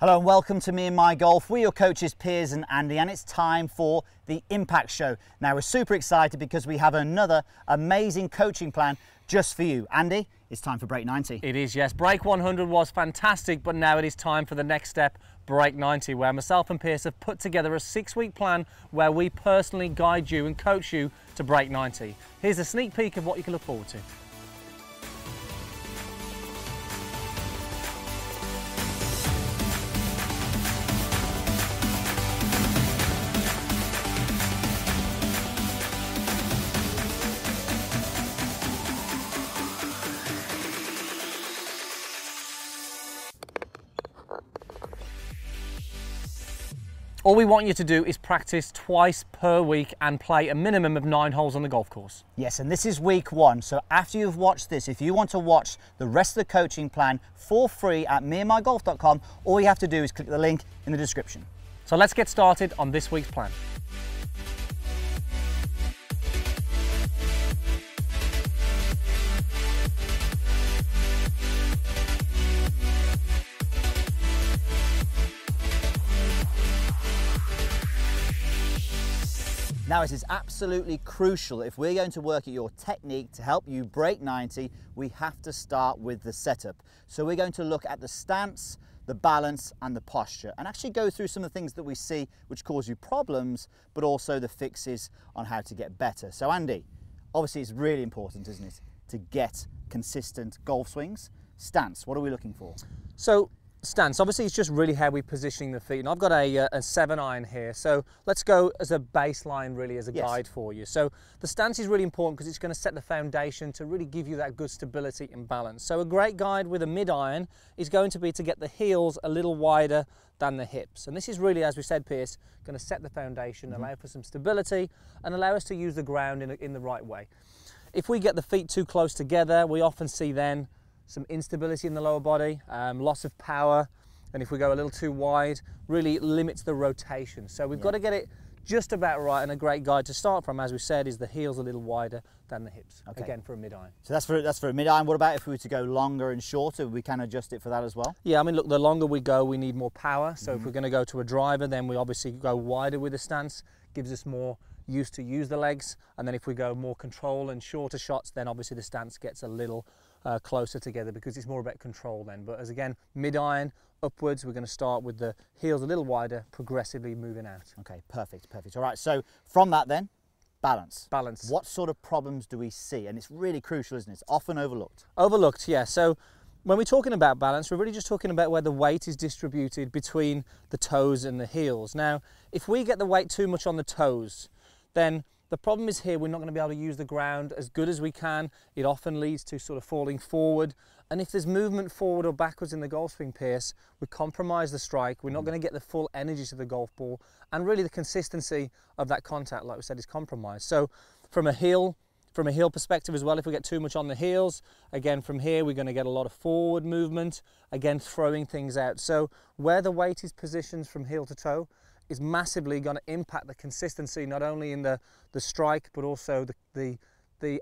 Hello and welcome to Me and My Golf. We're your coaches Piers and Andy, and it's time for the Impact Show. Now we're super excited because we have another amazing coaching plan just for you. Andy, it's time for Break 90. It is, yes. Break 100 was fantastic, but now it is time for the next step, Break 90, where myself and Piers have put together a 6-week plan where we personally guide you and coach you to Break 90. Here's a sneak peek of what you can look forward to. All we want you to do is practice twice per week and play a minimum of 9 holes on the golf course. Yes, and this is week 1. So after you've watched this, if you want to watch the rest of the coaching plan for free at meandmygolf.com, all you have to do is click the link in the description. So let's get started on this week's plan. Now it is absolutely crucial, if we're going to work at your technique to help you break 90, we have to start with the setup. So we're going to look at the stance, the balance and the posture, and actually go through some of the things that we see which cause you problems, but also the fixes on how to get better. So Andy, obviously it's really important, isn't it, to get consistent golf swings. Stance, what are we looking for? So stance, obviously it's just really how we're positioning the feet, and I've got a 7-iron here, so let's go as a baseline really as a guide for you. So the stance is really important because it's going to set the foundation to really give you that good stability and balance. So a great guide with a mid-iron is going to be to get the heels a little wider than the hips, and this is really, as we said Piers, going to set the foundation, allow for some stability and allow us to use the ground in the right way. If we get the feet too close together, we often see then some instability in the lower body, loss of power, and if we go a little too wide, really limits the rotation. So we've got to get it just about right, and a great guide to start from, as we said, is the heels a little wider than the hips, again for a mid-iron. So that's for a mid-iron. What about if we were to go longer and shorter? We can adjust it for that as well? Yeah, I mean, look, the longer we go, we need more power, so if we're going to go to a driver, then we obviously go wider with the stance, gives us more use to use the legs, and then if we go more control and shorter shots, then obviously the stance gets a little closer together because it's more about control then. But as again, mid-iron upwards, we're going to start with the heels a little wider, progressively moving out. Okay, perfect. All right, so from that then, balance. What sort of problems do we see? And it's really crucial, isn't it? It's often overlooked. Overlooked, yeah. So when we're talking about balance, we're really just talking about where the weight is distributed between the toes and the heels. Now, if we get the weight too much on the toes, then the problem is here, we're not going to be able to use the ground as good as we can. It often leads to sort of falling forward. And if there's movement forward or backwards in the golf swing, Pierce, we compromise the strike. We're not going to get the full energy to the golf ball. And really the consistency of that contact, like we said, is compromised. So from a heel perspective as well, if we get too much on the heels, again from here, we're going to get a lot of forward movement, again throwing things out. So where the weight is positioned from heel to toe is massively going to impact the consistency, not only in the strike, but also the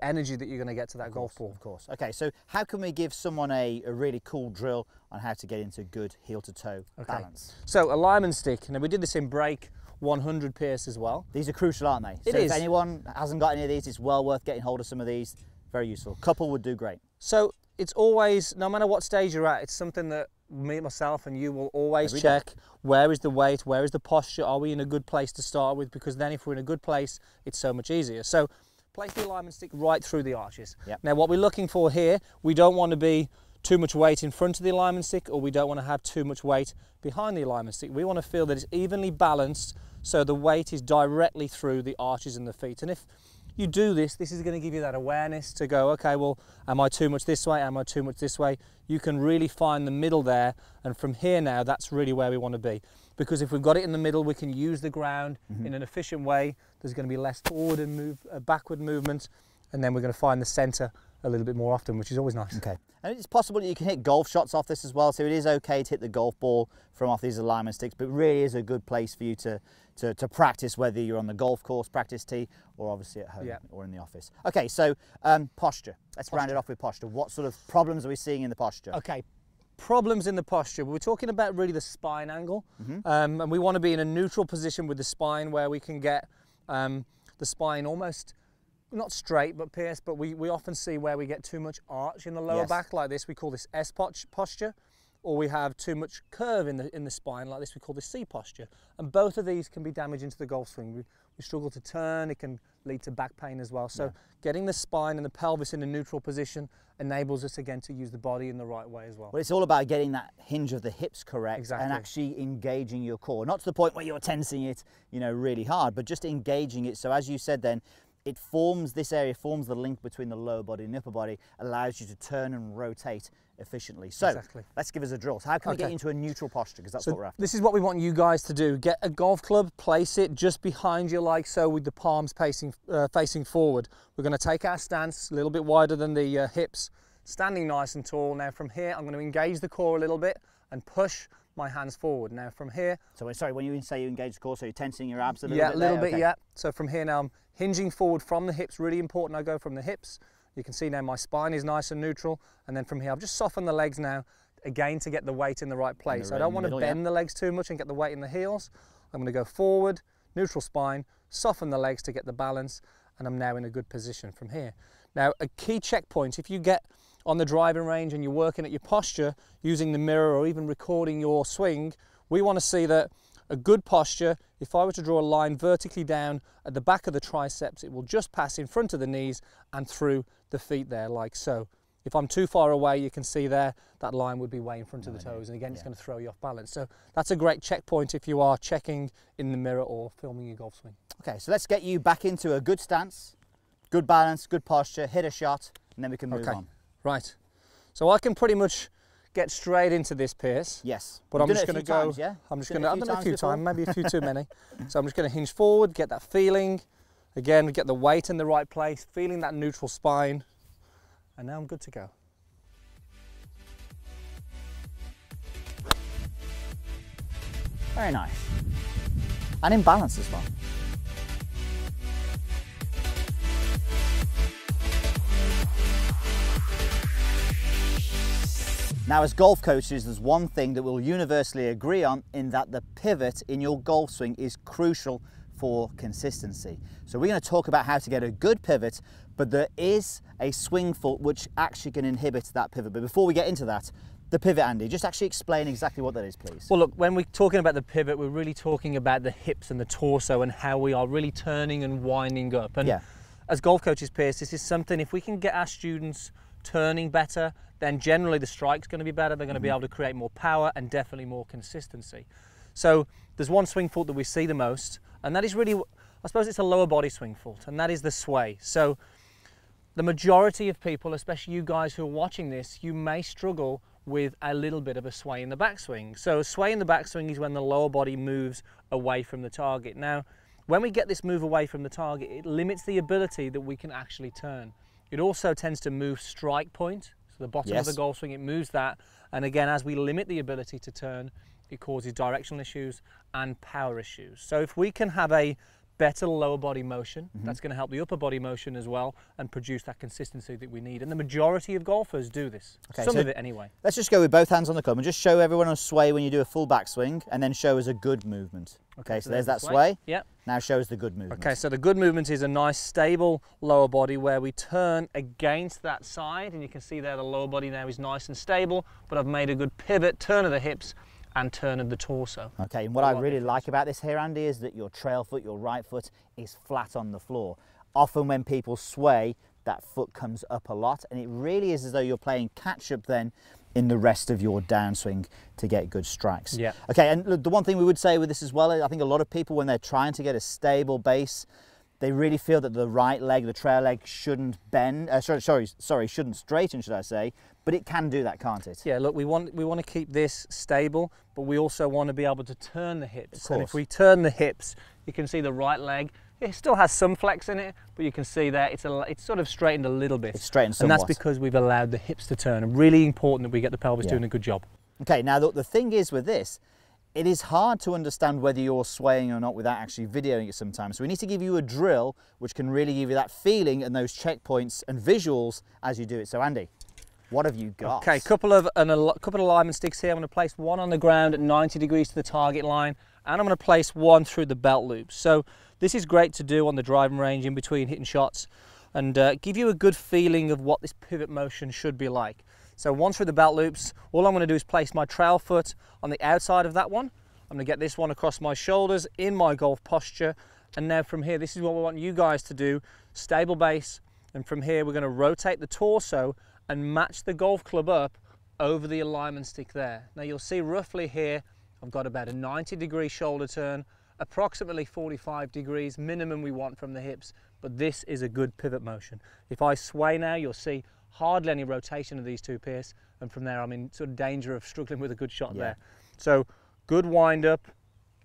energy that you're going to get to that golf ball. Of course. Okay, so how can we give someone a really cool drill on how to get into good heel-to-toe balance? So a lineman stick, and we did this in Break 100, Pierce, as well. These are crucial, aren't they? So if anyone hasn't got any of these, it's well worth getting hold of some of these. Very useful. Couple would do great. So it's always, no matter what stage you're at, it's something that me, myself and you will always check. Where is the weight? Where is the posture? Are we in a good place to start with? Because then if we're in a good place, it's so much easier. So place the alignment stick right through the arches. Now what we're looking for here, we don't want to be too much weight in front of the alignment stick, or we don't want to have too much weight behind the alignment stick. We want to feel that it's evenly balanced, so the weight is directly through the arches and the feet. And if you do this, this is going to give you that awareness to go, okay, well, am I too much this way? Am I too much this way? You can really find the middle there. And from here now, that's really where we want to be. Because if we've got it in the middle, we can use the ground in an efficient way. There's going to be less forward and backward movement. And then we're going to find the center a little bit more often, which is always nice. Okay. And it's possible that you can hit golf shots off this as well. So it is okay to hit the golf ball from off these alignment sticks, but it really is a good place for you to practice, whether you're on the golf course practice tee or obviously at home or in the office. Okay, so posture. Let's round it off with posture. What sort of problems are we seeing in the posture? Okay, problems in the posture. We're talking about really the spine angle, and we want to be in a neutral position with the spine where we can get the spine almost not straight but pierced. But we often see where we get too much arch in the lower back like this. We call this S posture, or we have too much curve in the spine like this. We call this C posture. And both of these can be damaging to the golf swing. We struggle to turn. It can lead to back pain as well. So getting the spine and the pelvis in a neutral position enables us again to use the body in the right way as well. Well, it's all about getting that hinge of the hips correct and actually engaging your core. Not to the point where you're tensing it, you know, really hard, but just engaging it. So as you said then, it forms, this area forms the link between the lower body and the upper body, allows you to turn and rotate efficiently. So let's give us a drill. So how can we get into a neutral posture? Because that's what we're after. This is what we want you guys to do. Get a golf club, place it just behind you like so with the palms facing forward. We're going to take our stance a little bit wider than the hips, standing nice and tall. Now from here, I'm going to engage the core a little bit and push my hands forward. Now from here. So sorry, when you say you engage the core, so you're tensing your abs a little bit? Yeah, a little bit, yeah. So from here now I'm hinging forward from the hips, really important I go from the hips. You can see now my spine is nice and neutral. And then from here I've just softened the legs now, again to get the weight in the right place. So I don't want to bend the legs too much and get the weight in the heels. I'm going to go forward, neutral spine, soften the legs to get the balance, and I'm now in a good position from here. Now a key checkpoint, if you get on the driving range and you're working at your posture using the mirror or even recording your swing, we want to see that a good posture, if I were to draw a line vertically down at the back of the triceps, it will just pass in front of the knees and through the feet there like so. If I'm too far away, you can see there that line would be way in front of the toes, and again it's going to throw you off balance. So that's a great checkpoint if you are checking in the mirror or filming your golf swing. Okay, so let's get you back into a good stance, good balance, good posture, hit a shot, and then we can move on. Right, so I can pretty much get straight into this, Pierce. Yes. But I'm just going to go. Times, yeah? I'm just going to. I've done it a few times, maybe a few too many. So I'm just going to hinge forward, get that feeling. Again, get the weight in the right place, feeling that neutral spine, and now I'm good to go. Very nice, and in balance as well. Now, as golf coaches, there's one thing that we'll universally agree on, in that the pivot in your golf swing is crucial for consistency. So we're going to talk about how to get a good pivot, but there is a swing fault which actually can inhibit that pivot. But before we get into that, the pivot, Andy, just actually explain exactly what that is, please. Well, look, when we're talking about the pivot, we're really talking about the hips and the torso and how we are really turning and winding up. And as golf coaches, Pierce, this is something, if we can get our students turning better, then generally the strike's going to be better. They're going to be able to create more power and definitely more consistency. So there's one swing fault that we see the most, and that is really, I suppose it's a lower body swing fault, and that is the sway. So the majority of people, especially you guys who are watching this, you may struggle with a little bit of a sway in the backswing. So a sway in the backswing is when the lower body moves away from the target. Now, when we get this move away from the target, it limits the ability that we can actually turn. It also tends to move strike point, so the bottom of the golf swing, it moves that. And again, as we limit the ability to turn, it causes directional issues and power issues. So if we can have a better lower body motion, that's going to help the upper body motion as well and produce that consistency that we need. And the majority of golfers do this, some of it anyway. Let's just go with both hands on the club and just show everyone a sway when you do a full backswing, and then show us a good movement. Okay, so there's that sway. Now shows the good movement. Okay, so the good movement is a nice stable lower body where we turn against that side, and you can see there the lower body now is nice and stable, but I've made a good pivot, turn of the hips, and turn of the torso. Okay, and what I really like about this here, Andy, is that your trail foot, your right foot, is flat on the floor. Often when people sway, that foot comes up a lot, and it really is as though you're playing catch up then in the rest of your downswing to get good strikes. Yeah. Okay, and look, the one thing we would say with this as well, I think a lot of people, when they're trying to get a stable base, they really feel that the right leg, the trail leg, shouldn't bend, shouldn't straighten, should I say, but it can do that, can't it? Yeah, look, we want to keep this stable, but we also want to be able to turn the hips. And if we turn the hips, you can see the right leg, it still has some flex in it, but you can see there it's sort of straightened a little bit. It's straightened somewhat. And that's because we've allowed the hips to turn, and really important that we get the pelvis doing a good job. Okay, now look, the thing is with this, it is hard to understand whether you're swaying or not without actually videoing it sometimes. So we need to give you a drill which can really give you that feeling and those checkpoints and visuals as you do it. So Andy. What have you got? Okay, a couple of alignment sticks here. I'm going to place one on the ground at 90 degrees to the target line, and I'm going to place one through the belt loop. So this is great to do on the driving range in between hitting shots and give you a good feeling of what this pivot motion should be like. So once through the belt loops, all I'm going to do is place my trail foot on the outside of that one. I'm going to get this one across my shoulders in my golf posture. And now from here, this is what we want you guys to do. Stable base. And from here, we're going to rotate the torso and match the golf club up over the alignment stick there. Now you'll see roughly here, I've got about a 90-degree shoulder turn, approximately 45 degrees minimum we want from the hips, but this is a good pivot motion. If I sway now, you'll see hardly any rotation of these two pierce, and from there I'm in sort of danger of struggling with a good shot there. So good wind up,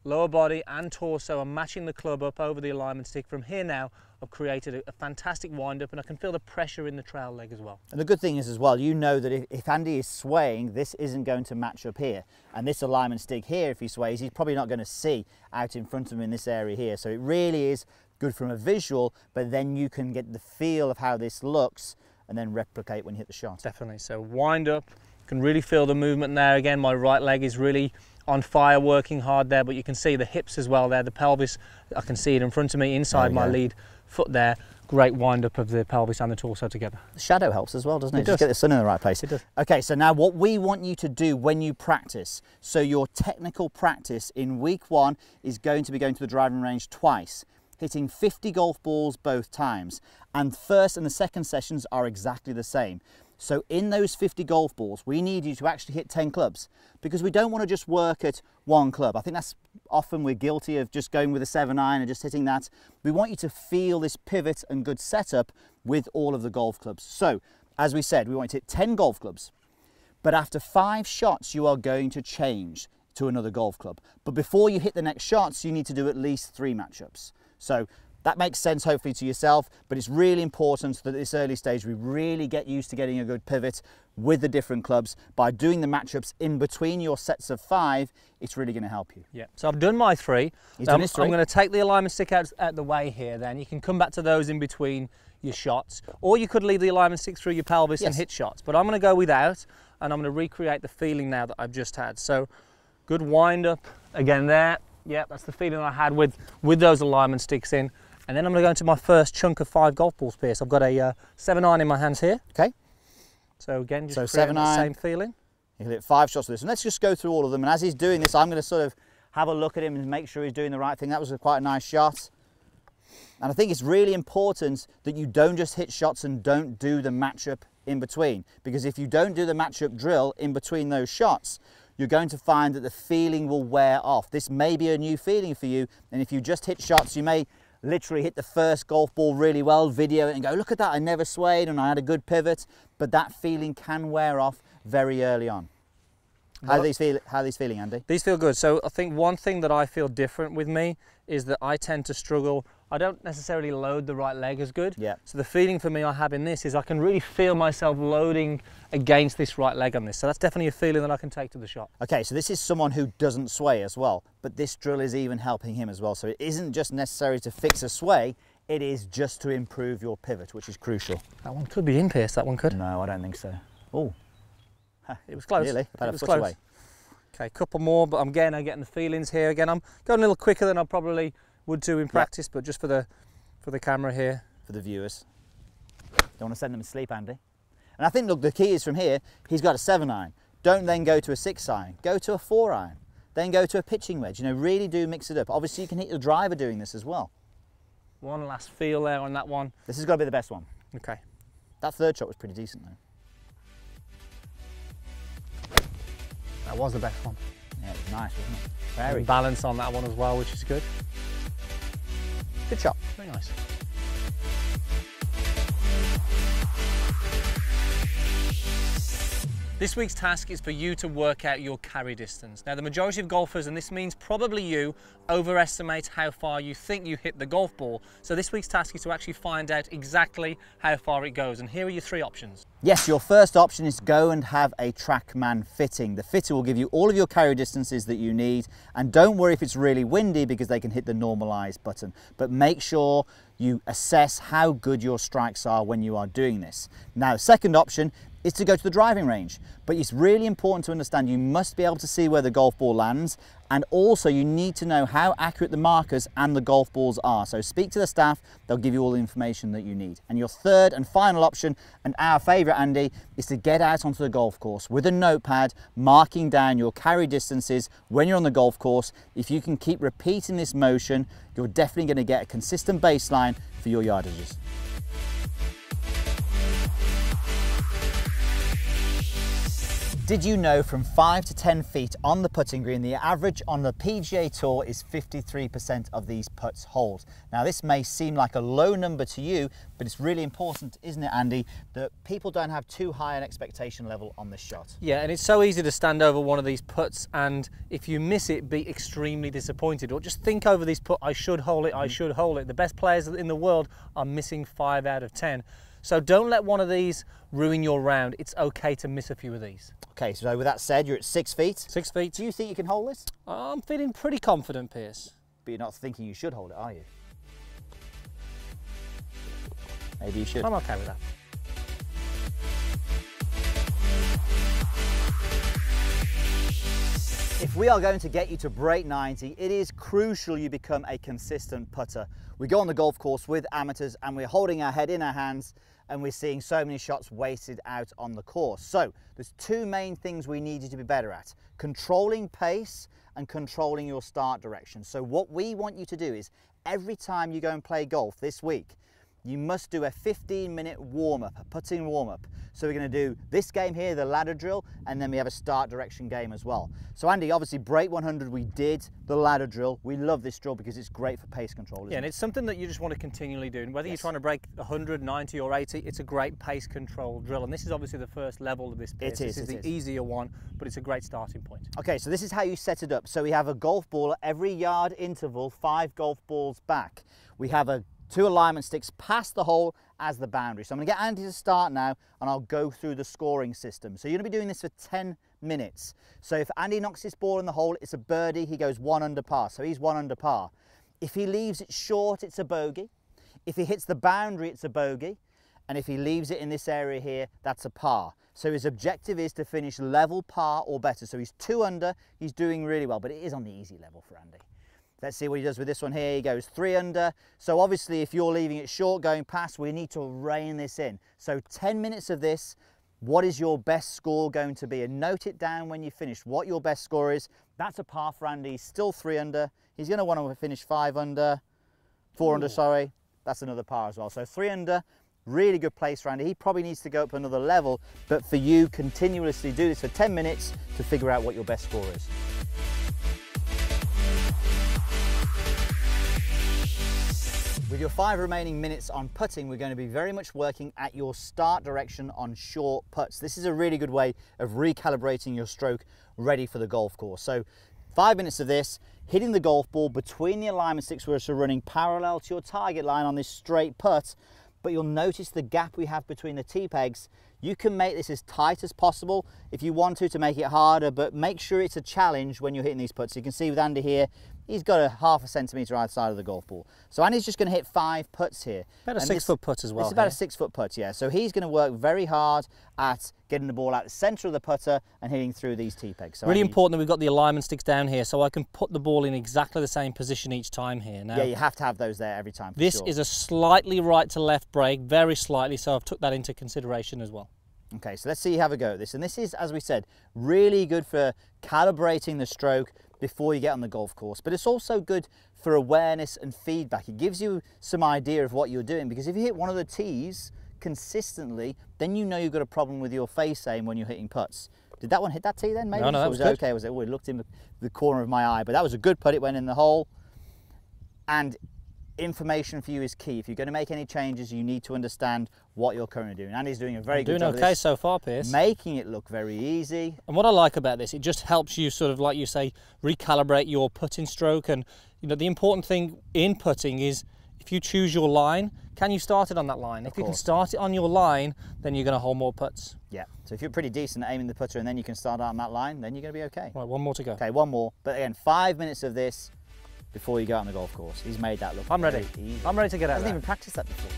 lower body and torso, I'm matching the club up over the alignment stick. From here now, I've created a fantastic wind-up, and I can feel the pressure in the trail leg as well. And the good thing is as well, you know that if Andy is swaying, this isn't going to match up here. And this alignment stick here, if he sways, he's probably not going to see out in front of him in this area here. So it really is good from a visual, but then you can get the feel of how this looks and then replicate when you hit the shot. Definitely. So wind up, you can really feel the movement there. Again, my right leg is really on fire, working hard there, but you can see the hips as well there, the pelvis, I can see it in front of me inside my lead foot there. Great wind up of the pelvis and the torso together. The shadow helps as well, doesn't it? It does. Just get the sun in the right place. It does. Okay, so now what we want you to do when you practice, so your technical practice in week 1 is going to be going to the driving range twice, hitting 50 golf balls both times, and first and the second sessions are exactly the same. So in those 50 golf balls, we need you to actually hit 10 clubs, because we don't want to just work at one club. I think that's often we're guilty of just going with a 7-iron and just hitting that. We want you to feel this pivot and good setup with all of the golf clubs. So as we said, we want you to hit 10 golf clubs, but after 5 shots, you are going to change to another golf club. But before you hit the next shots, you need to do at least 3 matchups. So that makes sense hopefully to yourself, but it's really important that at this early stage we really get used to getting a good pivot with the different clubs. By doing the matchups in between your sets of 5, it's really going to help you. Yeah, so I've done my 3. I'm going to take the alignment stick out at the way here then. You can come back to those in between your shots, or you could leave the alignment stick through your pelvis and hit shots. But I'm going to go without, and I'm going to recreate the feeling now that I've just had. So good wind up again there. Yeah, that's the feeling I had with those alignment sticks in. And then I'm going to go into my first chunk of 5 golf balls, Pierce. I've got a 7-iron in my hands here. Okay. So again, just creating the same feeling. He'll hit 5 shots of this. And let's just go through all of them. And as he's doing this, I'm going to sort of have a look at him and make sure he's doing the right thing. That was quite a nice shot. And I think it's really important that you don't just hit shots and don't do the matchup in between. Because if you don't do the matchup drill in between those shots, you're going to find that the feeling will wear off. This may be a new feeling for you. And if you just hit shots, you may literally hit the first golf ball really well, video it and go, look at that, I never swayed and I had a good pivot. But that feeling can wear off very early on. How are these feeling, Andy? These feel good. So I think one thing that I feel different with me is that I tend to struggle. I don't necessarily load the right leg as good. Yeah. So the feeling for me I have in this is I can really feel myself loading against this right leg on this. So that's definitely a feeling that I can take to the shot. Okay, so this is someone who doesn't sway as well, but this drill is even helping him as well. So it isn't just necessary to fix a sway, it is just to improve your pivot, which is crucial. That one could be in, Pierce, that one could. No, I don't think so. Oh. It was close. Really? About a foot away. Okay, a couple more, but again, I'm getting the feelings here. Again, I'm going a little quicker than I probably would do in practice, but just for the camera here. For the viewers. Don't want to send them to sleep, Andy. And I think, look, the key is from here, he's got a 7-iron. Don't then go to a 6-iron. Go to a 4-iron. Then go to a pitching wedge. You know, really do mix it up. Obviously, you can hit your driver doing this as well. One last feel there on that one. This has got to be the best one. Okay. That third shot was pretty decent, though. That was the best one. Yeah, it was nice, wasn't it? Very balance on that one as well, which is good. Good shot. Very nice. This week's task is for you to work out your carry distance. Now, the majority of golfers, and this means probably you, overestimate how far you think you hit the golf ball. So this week's task is to actually find out exactly how far it goes. And here are your 3 options. Yes, your first option is go and have a TrackMan fitting. The fitter will give you all of your carry distances that you need. And don't worry if it's really windy, because they can hit the normalize button. But make sure you assess how good your strikes are when you are doing this. Now, second option is to go to the driving range, but it's really important to understand you must be able to see where the golf ball lands, and also you need to know how accurate the markers and the golf balls are. So speak to the staff, they'll give you all the information that you need. And your third and final option, and our favourite, Andy, is to get out onto the golf course with a notepad, marking down your carry distances when you're on the golf course. If you can keep repeating this motion, you're definitely going to get a consistent baseline for your yardages. Did you know from 5 to 10 feet on the putting green, the average on the PGA Tour is 53% of these putts hold? Now, this may seem like a low number to you, but it's really important, isn't it, Andy, that people don't have too high an expectation level on this shot? Yeah, and it's so easy to stand over one of these putts and if you miss it, be extremely disappointed, or just think over this putt, I should hole it, I should hole it. The best players in the world are missing 5 out of 10. So don't let one of these ruin your round. It's okay to miss a few of these. Okay, so with that said, you're at 6 feet. 6 feet. Do you think you can hole this? I'm feeling pretty confident, Pierce. But you're not thinking you should hole it, are you? Maybe you should. I'm okay with that. If we are going to get you to break 90, it is crucial you become a consistent putter. We go on the golf course with amateurs and we're holding our head in our hands and we're seeing so many shots wasted out on the course. So there's two main things we need you to be better at: controlling pace and controlling your start direction. So what we want you to do is every time you go and play golf this week, you must do a 15-minute warm-up, a putting warm-up. So we're going to do this game here, the ladder drill, and then we have a start direction game as well. So Andy, obviously Break 100, we did the ladder drill. We love this drill because it's great for pace control, isn't it? Yeah, and it's something that you just want to continually do. And whether you're trying to break 100, 90 or 80, it's a great pace control drill. And this is obviously the first level of this piece. This is the easier one, but it's a great starting point. Okay, so this is how you set it up. So we have a golf ball at every yard interval, 5 golf balls back. We have a 2 alignment sticks past the hole as the boundary. So I'm going to get Andy to start now and I'll go through the scoring system. So you're going to be doing this for 10 minutes. So if Andy knocks his ball in the hole, it's a birdie, he goes 1 under par. So he's 1 under par. If he leaves it short, it's a bogey. If he hits the boundary, it's a bogey. And if he leaves it in this area here, that's a par. So his objective is to finish level par or better. So he's 2 under, he's doing really well, but it is on the easy level for Andy. Let's see what he does with this one here. He goes 3 under. So obviously if you're leaving it short going past, we need to rein this in. So 10 minutes of this, what is your best score going to be? And note it down when you finish, what your best score is. That's a par for Andy, he's still 3 under. He's gonna wanna finish 4 under, sorry. That's another par as well. So 3 under, really good place for Andy. He probably needs to go up another level, but for you, continuously do this for 10 minutes to figure out what your best score is. With your 5 remaining minutes on putting, we're going to be very much working at your start direction on short putts. This is a really good way of recalibrating your stroke ready for the golf course. So 5 minutes of this, hitting the golf ball between the alignment sticks where it's running parallel to your target line on this straight putt, but you'll notice the gap we have between the tee pegs. You can make this as tight as possible if you want to make it harder, but make sure it's a challenge when you're hitting these putts. You can see with Andy here, he's got a half a centimetre either side of the golf ball. So Andy's just going to hit 5 putts here. About a 6-foot putt as well. It's about a 6-foot putt, yeah. So he's going to work very hard at getting the ball out the centre of the putter and hitting through these tee pegs. So really important that we've got the alignment sticks down here so I can put the ball in exactly the same position each time here. Now, yeah, you have to have those there every time. This is a slightly right to left break, very slightly, so I've took that into consideration as well. Okay, so let's see you have a go at this. And this is, as we said, really good for calibrating the stroke before you get on the golf course, but it's also good for awareness and feedback. It gives you some idea of what you're doing, because if you hit one of the tees consistently, then you know you've got a problem with your face aim when you're hitting putts. Did that one hit that tee then? Maybe? No, that was good. Okay, was it? Oh, it looked in the corner of my eye, but that was a good putt, it went in the hole. And information for you is key. If you're going to make any changes, you need to understand what you're currently doing. Andy's doing a very good job of this. Doing okay so far, Pierce. Making it look very easy. And what I like about this, it just helps you sort of, like you say, recalibrate your putting stroke. And you know, the important thing in putting is if you choose your line, can you start it on that line? If you can start it on your line, then you're going to hold more putts. Yeah. So if you're pretty decent at aiming the putter and then you can start out on that line, then you're going to be okay. Right, 1 more to go. Okay, 1 more. But again, 5 minutes of this. before you go out on the golf course. He's made that look. I'm ready. Easy. I'm ready to get out. I didn't even practice that before.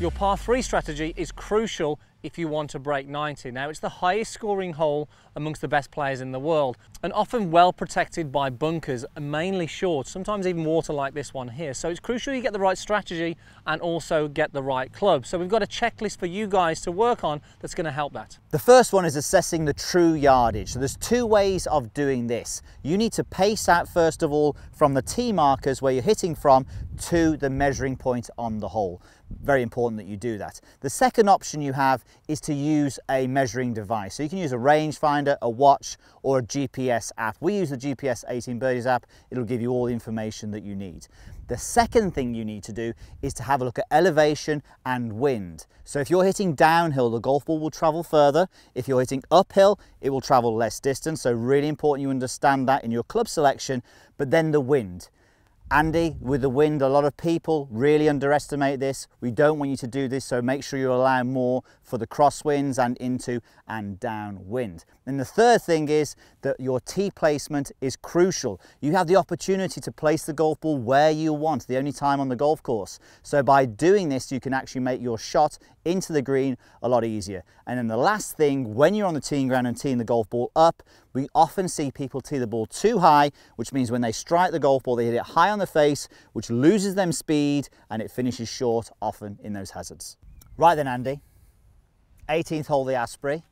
Your par 3 strategy is crucial if you want to break 90. Now, it's the highest scoring hole amongst the best players in the world, and often well protected by bunkers, and mainly short, sometimes even water like this one here. So it's crucial you get the right strategy and also get the right club. So we've got a checklist for you guys to work on that's going to help that. The first one is assessing the true yardage. So there's two ways of doing this. You need to pace out, first of all, from the tee markers where you're hitting from to the measuring point on the hole. Very important that you do that. The second option you have is to use a measuring device. So you can use a rangefinder, a watch, or a GPS app. We use the GPS 18 Birdies app. It'll give you all the information that you need. The second thing you need to do is to have a look at elevation and wind. So if you're hitting downhill, the golf ball will travel further. If you're hitting uphill, it will travel less distance. So really important you understand that in your club selection, but then the wind. Andy, with the wind, a lot of people really underestimate this. We don't want you to do this, so make sure you allow more for the crosswinds and into and downwind. And the third thing is that your tee placement is crucial. You have the opportunity to place the golf ball where you want, the only time on the golf course. So by doing this, you can actually make your shot into the green a lot easier. And then the last thing, when you're on the teeing ground and teeing the golf ball up, we often see people tee the ball too high, which means when they strike the golf ball, they hit it high on the face, which loses them speed, and it finishes short often in those hazards. Right then, Andy, 18th hole, the Asprey.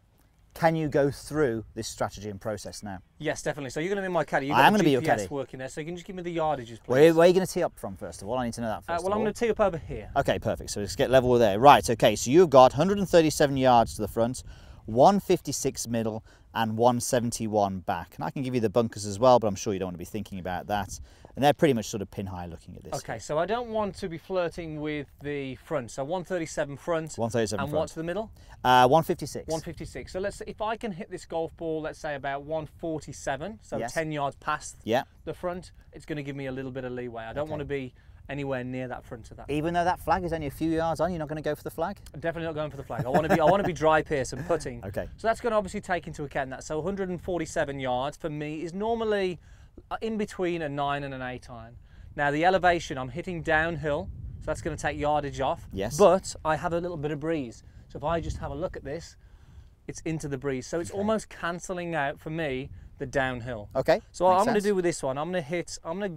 Can you go through this strategy and process now? Yes, definitely. So you're going to be my caddy. I am going to be your caddy. Working there, so you can just give me the yardages, please. Where are you going to tee up from, first of all? I need to know that first. Well, I'm going to tee up over here. Okay, perfect. So let's get level with there. Right, okay, so you've got 137 yards to the front, 156 middle, and 171 back. And I can give you the bunkers as well, but I'm sure you don't want to be thinking about that. And they're pretty much sort of pin high looking at this. Okay, so I don't want to be flirting with the front. So 137 front. 137 and front. And what's the middle? 156. 156. So let's say if I can hit this golf ball, let's say about 147, so yes. 10 yards past the front, it's going to give me a little bit of leeway. I don't want to be anywhere near that front of that. Even though that flag is only a few yards on, you're not going to go for the flag? I'm definitely not going for the flag. I want to be dry pierce and putting. Okay. So that's going to obviously take into account that. So 147 yards for me is normally in between a 9 and an 8 iron. Now the elevation, I'm hitting downhill, so that's going to take yardage off. Yes. But I have a little bit of breeze. So if I just have a look at this, it's into the breeze. So it's almost cancelling out for me the downhill. Okay. So what I'm going to do with this one, I'm going to hit, I'm going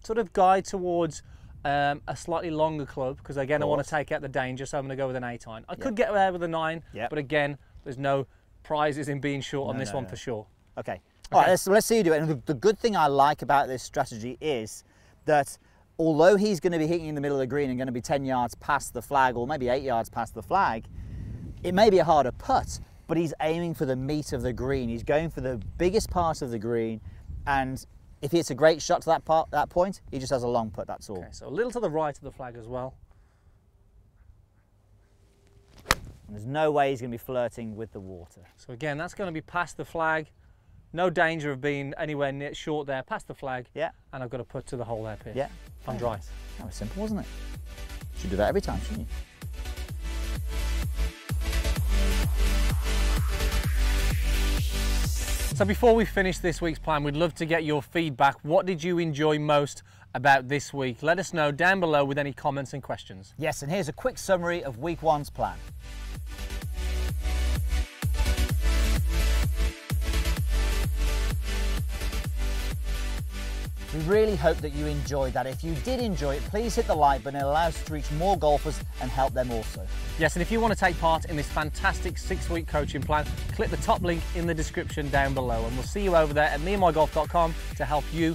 to sort of guide towards a slightly longer club, because again I want to take out the danger, so I'm going to go with an 8 iron. I could get there with a 9, but again there's no prizes in being short on this one for sure. Okay. All right, so let's see you do it. And the good thing I like about this strategy is that although he's going to be hitting in the middle of the green and going to be 10 yards past the flag, or maybe 8 yards past the flag, it may be a harder putt, but he's aiming for the meat of the green. He's going for the biggest part of the green, and if he hits a great shot to that part, that point, he just has a long putt, that's all. Okay, so a little to the right of the flag as well. And there's no way he's going to be flirting with the water. So again, that's going to be past the flag. No danger of being anywhere near short there, past the flag. Yeah. And I've got to put to the hole there, Pierce. Yeah. I'm dry. That was simple, wasn't it? You should do that every time, shouldn't you? So before we finish this week's plan, we'd love to get your feedback. What did you enjoy most about this week? Let us know down below with any comments and questions. Yes, and here's a quick summary of week 1's plan. We really hope that you enjoyed that. If you did enjoy it, please hit the like button. It allows us to reach more golfers and help them also. Yes, and if you want to take part in this fantastic 6-week coaching plan, click the top link in the description down below, and we'll see you over there at meandmygolf.com to help you